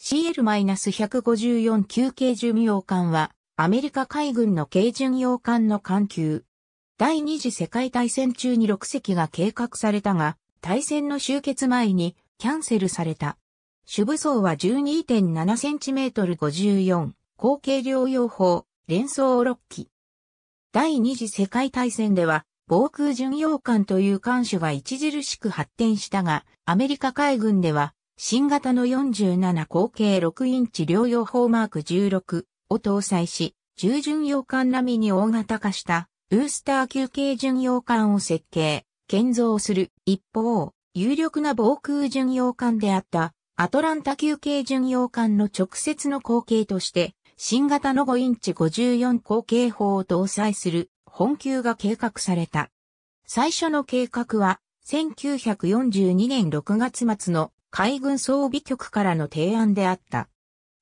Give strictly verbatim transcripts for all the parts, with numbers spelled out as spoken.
シーエル ひゃくごじゅうよん 級軽巡洋艦は、アメリカ海軍の軽巡洋艦の艦級。第二次世界大戦中にろく隻が計画されたが、大戦の終結前にキャンセルされた。主武装は じゅうにてんななセンチメートルごじゅうよん、高軽量用砲、連装ろっき。第二次世界大戦では、防空巡洋艦という艦種が著しく発展したが、アメリカ海軍では、新型のよんじゅうなな口径ろくインチ両用砲マークじゅうろくを搭載し、重巡洋艦並みに大型化した、ブースター級軽巡洋艦を設計、建造する。一方、有力な防空巡洋艦であった、アトランタ級軽巡洋艦の直接の後継として、新型のごインチごじゅうよん口径砲を搭載する、本級が計画された。最初の計画は、せんきゅうひゃくよんじゅうにねんろくがつ末の海軍装備局からの提案であった。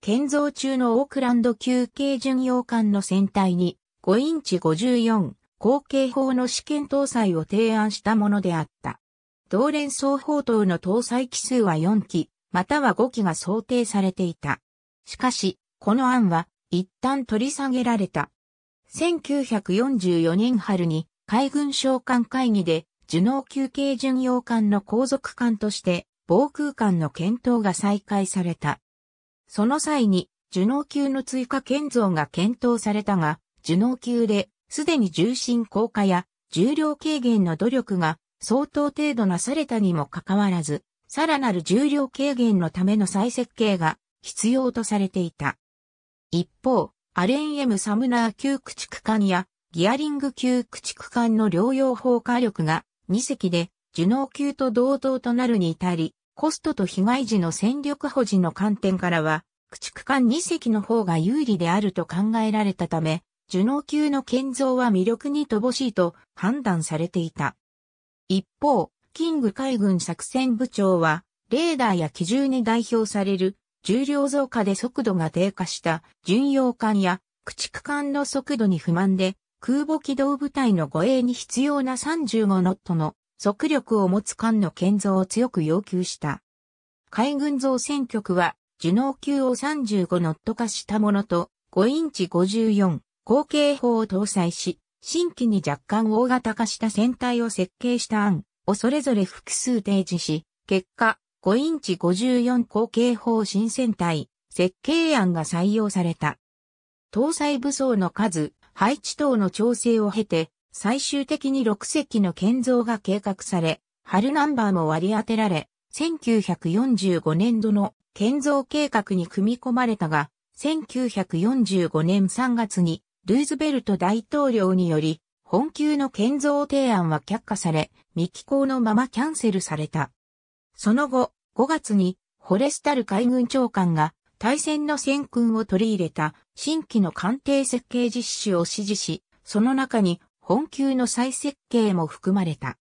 建造中のオークランド級軽巡洋艦の船体に、ごインチごじゅうよん口径砲の試験搭載を提案したものであった。同連装砲塔の搭載機数はよんき、またはごきが想定されていた。しかし、この案は一旦取り下げられた。せんきゅうひゃくよんじゅうよねん春に海軍将官会議で、ジュノー級軽巡洋艦の後続艦として、防空艦の検討が再開された。その際に、ジュノー級の追加建造が検討されたが、ジュノー級で、すでに重心降下や重量軽減の努力が相当程度なされたにもかかわらず、さらなる重量軽減のための再設計が必要とされていた。一方、アレン・エム・サムナー級駆逐艦やギアリング級駆逐艦の両用砲火力がに隻で、ジュノー級と同等となるに至り、コストと被害時の戦力保持の観点からは、駆逐艦に隻の方が有利であると考えられたため、ジュノー級の建造は魅力に乏しいと判断されていた。一方、キング海軍作戦部長は、レーダーや機銃に代表される重量増加で速度が低下した巡洋艦や駆逐艦の速度に不満で、空母機動部隊の護衛に必要なさんじゅうごノットの速力を持つ艦の建造を強く要求した。海軍造船局は、ジュノー級をさんじゅうごノット化したものと、ごインチごじゅうよん。後継砲を搭載し、新規に若干大型化した船体を設計した案をそれぞれ複数提示し、結果、ごインチごじゅうよん後継砲新船体、設計案が採用された。搭載武装の数、配置等の調整を経て、最終的にろく隻の建造が計画され、春ナンバーも割り当てられ、せんきゅうひゃくよんじゅうごねんどの建造計画に組み込まれたが、せんきゅうひゃくよんじゅうごねんさんがつに、ルーズベルト大統領により、本級の建造提案は却下され、未寄稿のままキャンセルされた。その後、ごがつに、フォレスタル海軍長官が、対戦の戦訓を取り入れた、新規の艦艇設計実施を指示し、その中に、本級の再設計も含まれた。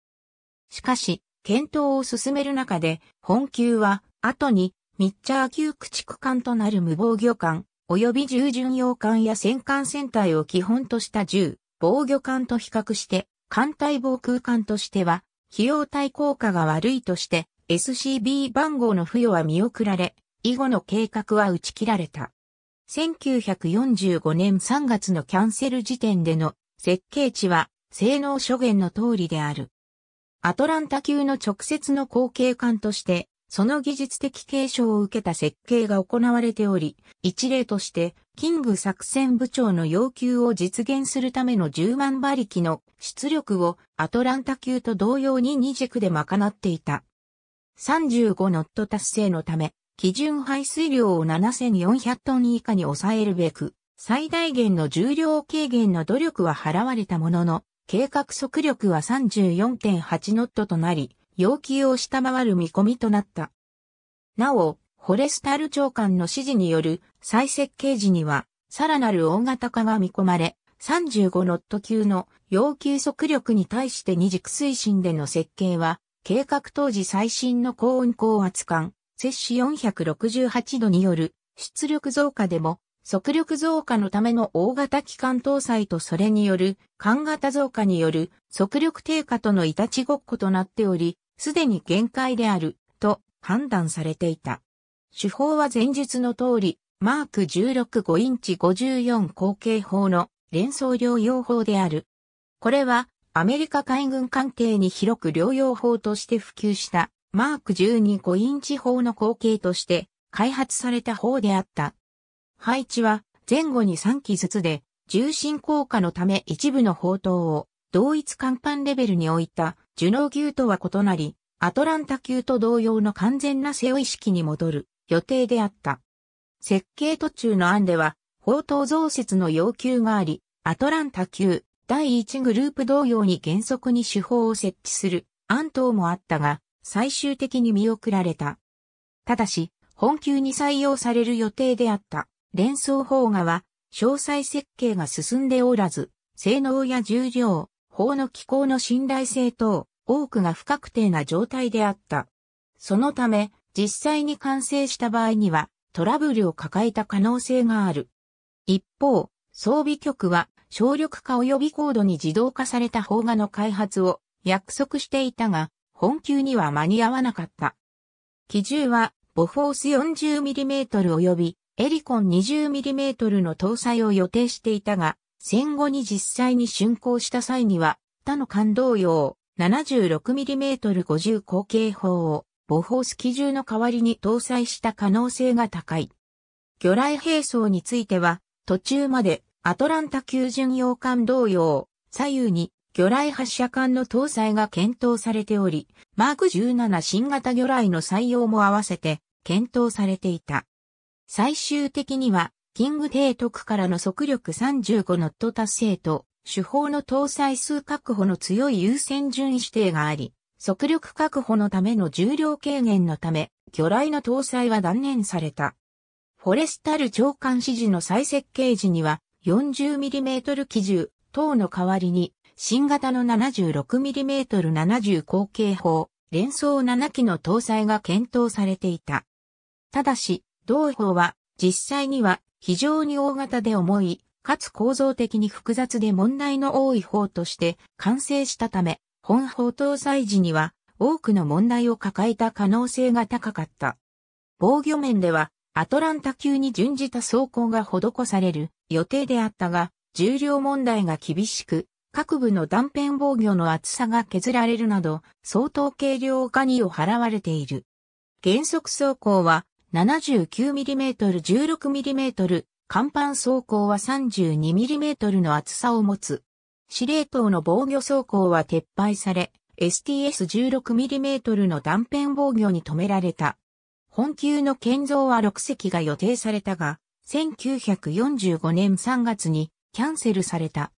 しかし、検討を進める中で、本級は、後に、ミッチャー級駆逐艦となる無防御艦、及び重巡洋艦や戦艦船体を基本とした重防御艦と比較して、艦隊防空艦としては、費用対効果が悪いとして、エスシービー 番号の付与は見送られ、以後の計画は打ち切られた。せんきゅうひゃくよんじゅうごねんさんがつのキャンセル時点での設計値は、性能諸言の通りである。アトランタ級の直接の後継艦として、その技術的継承を受けた設計が行われており、一例として、キング作戦部長の要求を実現するためのじゅうまんばりきの出力をアトランタ級と同様にに軸で賄っていた。さんじゅうごノット達成のため、基準排水量をななせんよんひゃくトン以下に抑えるべく、最大限の重量軽減の努力は払われたものの、計画速力は さんじゅうよんてんはちノットとなり、要求を下回る見込みとなった。なお、フォレスタル長官の指示による再設計時には、さらなる大型化が見込まれ、さんじゅうごノット級の要求速力に対してに軸推進での設計は、計画当時最新の高温高圧艦、摂氏よんひゃくろくじゅうはちどによる出力増加でも、速力増加のための大型機関搭載とそれによる艦型増加による速力低下とのいたちごっことなっており、すでに限界である、と判断されていた。手法は前述の通り、マークじゅうろく ごインチ ごじゅうよん口径砲の連装療養砲である。これはアメリカ海軍艦艇に広く療養砲として普及したマークじゅうに ごインチ砲の後継として開発された砲であった。配置は前後にさんきずつで重心降下のため一部の砲塔を同一甲板レベルに置いたジュノー級とは異なり、アトランタ級と同様の完全な背負い式に戻る予定であった。設計途中の案では砲塔増設の要求があり、アトランタ級だいいちグループ同様に原則に手法を設置する案等もあったが、最終的に見送られた。ただし、本級に採用される予定であった連装砲画は、詳細設計が進んでおらず、性能や重量、砲の機構の信頼性等、多くが不確定な状態であった。そのため、実際に完成した場合には、トラブルを抱えた可能性がある。一方、装備局は、省力化及び高度に自動化された砲画の開発を約束していたが、本級には間に合わなかった。機銃は、ボフォース よんじゅうミリメートル 及び、エリコン にじゅうミリメートル の搭載を予定していたが、戦後に実際に竣工した際には、他の艦同様、ななじゅうろくミリメートル ごじゅう 口径砲を、ボフォース機銃の代わりに搭載した可能性が高い。魚雷兵装については、途中までアトランタ級巡洋艦同様、左右に魚雷発射管の搭載が検討されており、マークじゅうなな 新型魚雷の採用も合わせて検討されていた。最終的には、キング提督からの速力さんじゅうごノット達成と、手法の搭載数確保の強い優先順位指定があり、速力確保のための重量軽減のため、魚雷の搭載は断念された。フォレスタル長官指示の再設計時には、よんじゅうミリメートル 機銃等の代わりに、新型の ななじゅうろくミリメートル ななじゅう 口径砲、連装ななきの搭載が検討されていた。ただし、同砲は実際には非常に大型で重い、かつ構造的に複雑で問題の多い砲として完成したため、本砲搭載時には多くの問題を抱えた可能性が高かった。防御面ではアトランタ級に準じた装甲が施される予定であったが、重量問題が厳しく、各部の断片防御の厚さが削られるなど、相当軽量化にを払われている。原則装甲は、ななじゅうきゅうミリメートル じゅうろくミリメートル、甲板装甲は さんじゅうにミリメートル の厚さを持つ。司令塔の防御装甲は撤廃され、エスティーエス じゅうろくミリメートル の断片防御に止められた。本級の建造はろくせきが予定されたが、せんきゅうひゃくよんじゅうごねん さんがつにキャンセルされた。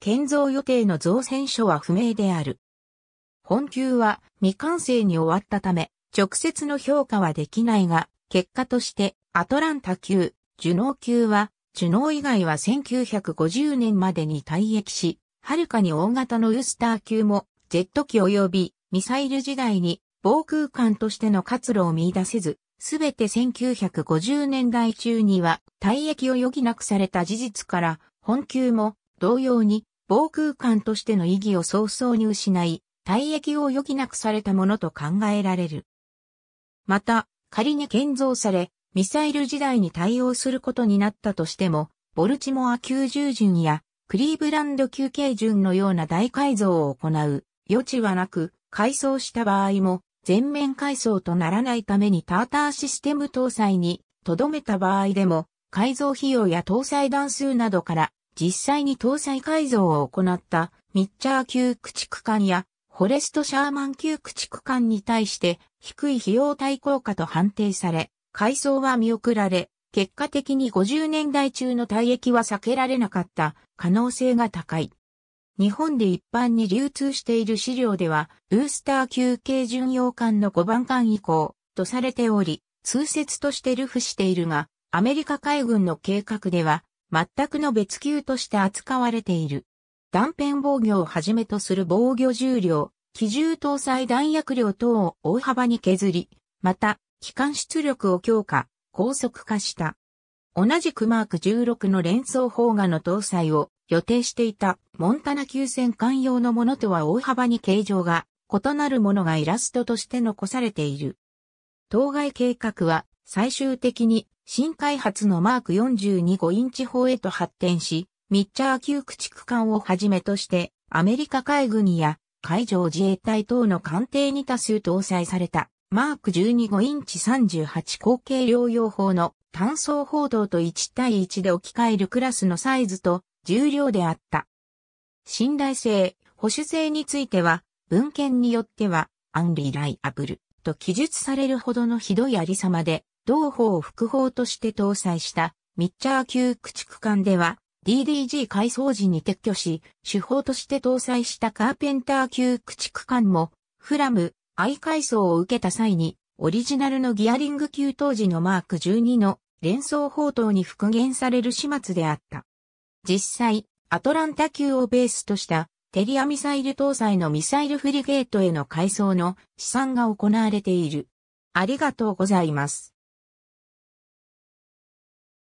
建造予定の造船所は不明である。本級は未完成に終わったため、直接の評価はできないが、結果として、アトランタ級、ジュノー級は、ジュノー以外はせんきゅうひゃくごじゅうねんまでに退役し、はるかに大型のウースター級も、ジェット機及びミサイル時代に、防空艦としての活路を見出せず、すべてせんきゅうひゃくごじゅうねんだい中には、退役を余儀なくされた事実から、本級も、同様に、防空艦としての意義を早々に失い、退役を余儀なくされたものと考えられる。また、仮に建造され、ミサイル時代に対応することになったとしても、ボルチモア級従順やクリーブランド級軽順のような大改造を行う余地はなく、改装した場合も全面改装とならないためにターターシステム搭載に留めた場合でも、改造費用や搭載段数などから実際に搭載改造を行ったミッチャー級駆逐艦やフォレスト・シャーマン級駆逐艦に対して低い費用対効果と判定され、改装は見送られ、結果的にごじゅうねんだい中の退役は避けられなかった可能性が高い。日本で一般に流通している資料では、ウースター級軽巡洋艦のごばんかん以降とされており、通説として流布しているが、アメリカ海軍の計画では、全くの別級として扱われている。断片防御をはじめとする防御重量、機銃搭載弾薬量等を大幅に削り、また、機関出力を強化、高速化した。同じくマークじゅうろくの連装砲画の搭載を予定していたモンタナ級戦艦用のものとは大幅に形状が異なるものがイラストとして残されている。当該計画は最終的に新開発のマークよんじゅうに ごインチ砲へと発展し、ミッチャー級駆逐艦をはじめとしてアメリカ海軍や海上自衛隊等の艦艇に多数搭載されたマークじゅうに ごインチ さんじゅうはち口径両用砲の単装砲塔といちたいいちで置き換えるクラスのサイズと重量であった。信頼性、保守性については文献によってはアンリライアブルと記述されるほどのひどいありさまで、同砲を副砲として搭載したミッチャー級駆逐艦では ディーディージー 改装時に撤去し、主砲として搭載したカーペンター級駆逐艦もフラム、I 改装を受けた際にオリジナルのギアリング級当時のマークじゅうにの連装砲塔に復元される始末であった。実際、アトランタ級をベースとしたテリアミサイル搭載のミサイルフリゲートへの改装の試算が行われている。ありがとうございます。